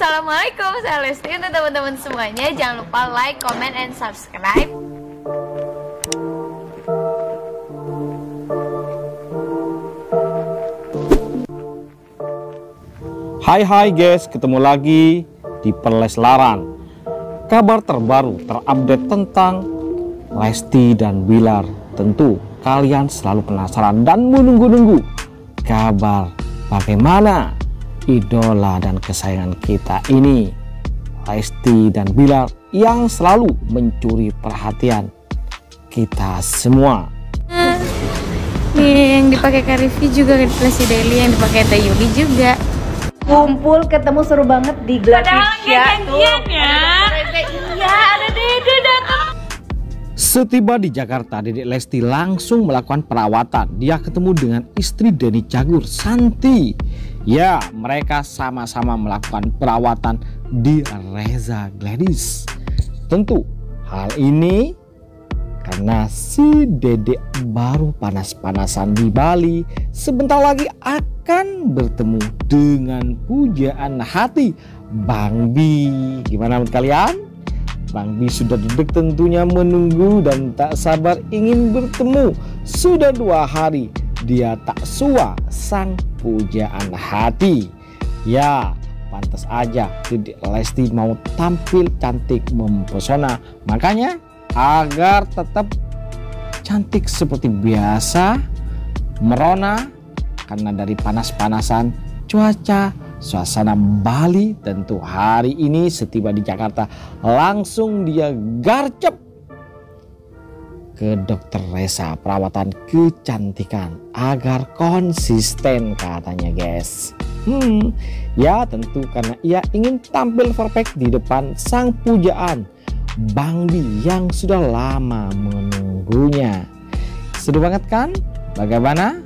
Assalamualaikum, saya Lesti. Untuk teman-teman semuanya, jangan lupa like, comment, and subscribe. Hai guys, ketemu lagi di Perleslaran. Kabar terbaru terupdate tentang Lesti dan Billar. Tentu kalian selalu penasaran dan menunggu-nunggu kabar bagaimana idola dan kesayangan kita ini, Lesti dan Billar, yang selalu mencuri perhatian kita semua. Nih, yang dipakai Karifi juga di Lesti Deli, yang dipakai Tayumi juga. Kumpul ketemu seru banget di Glatisya tuh. Iya, ada Dede datang. Setiba di Jakarta, Dedek Lesti langsung melakukan perawatan. Dia ketemu dengan istri Deni Cagur, Santi. Ya, mereka sama-sama melakukan perawatan di Reza Gladys. Tentu hal ini karena si Dedek baru panas-panasan di Bali. Sebentar lagi akan bertemu dengan pujaan hati Bang B. Gimana menurut kalian? Bambi sudah duduk tentunya menunggu dan tak sabar ingin bertemu. Sudah 2 hari dia tak sua sang pujaan hati. Ya, pantas aja Dedek Lesti mau tampil cantik mempesona. Makanya agar tetap cantik seperti biasa, merona karena dari panas-panasan cuaca. Suasana Bali tentu hari ini setiba di Jakarta langsung dia garcep ke dokter Reza perawatan kecantikan agar konsisten katanya guys. Ya tentu karena ia ingin tampil perfect di depan sang pujaan Bambi yang sudah lama menunggunya. Seru banget kan? Bagaimana?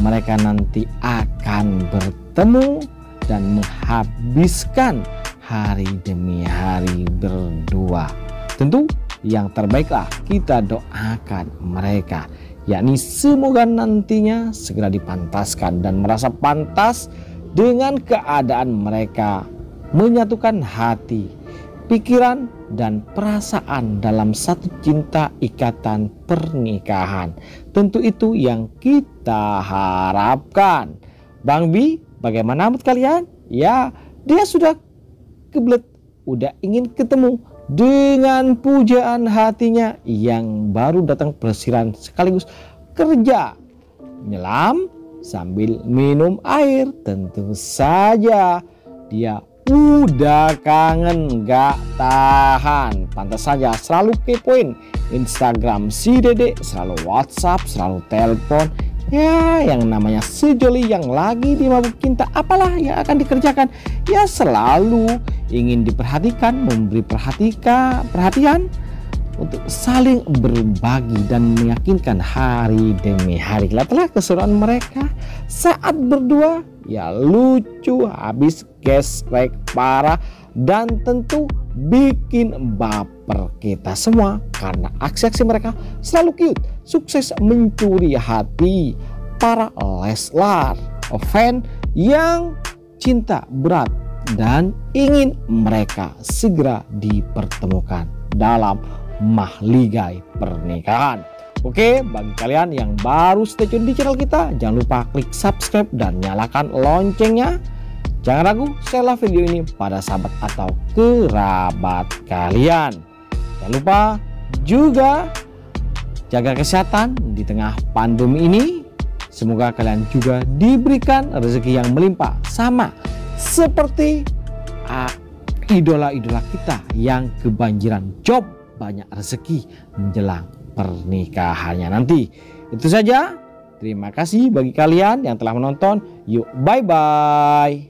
Mereka nanti akan bertemu dan menghabiskan hari demi hari berdua. Tentu yang terbaiklah kita doakan mereka. Yakni semoga nantinya segera dipantaskan dan merasa pantas dengan keadaan mereka. Menyatukan hati, pikiran, dan perasaan dalam satu cinta ikatan pernikahan. Tentu itu yang kita harapkan. Bang B, bagaimana menurut kalian? Ya, dia sudah kebelet, udah ingin ketemu dengan pujaan hatinya yang baru datang pelesiran sekaligus kerja nyelam sambil minum air. Tentu saja dia udah kangen gak tahan. Pantas saja selalu kepoin Instagram si Dedek, selalu WhatsApp, selalu telepon. Ya, yang namanya si Deli yang lagi dimabuk cinta, apalah yang akan dikerjakan? Ya selalu ingin diperhatikan, memberi perhatian untuk saling berbagi dan meyakinkan hari demi hari. Lihatlah keseruan mereka saat berdua. Ya lucu habis gesrek parah dan tentu bikin baper kita semua karena aksi-aksi mereka selalu cute, sukses mencuri hati para Leslar fan yang cinta berat dan ingin mereka segera dipertemukan dalam mahligai pernikahan. Oke, bagi kalian yang baru stay tune di channel kita, jangan lupa klik subscribe dan nyalakan loncengnya. Jangan ragu, share video ini pada sahabat atau kerabat kalian. Jangan lupa juga jaga kesehatan di tengah pandemi ini. Semoga kalian juga diberikan rezeki yang melimpah sama seperti idola-idola kita yang kebanjiran job banyak rezeki menjelang pernikahannya nanti. Itu saja. Terima kasih bagi kalian yang telah menonton. Yuk, bye-bye.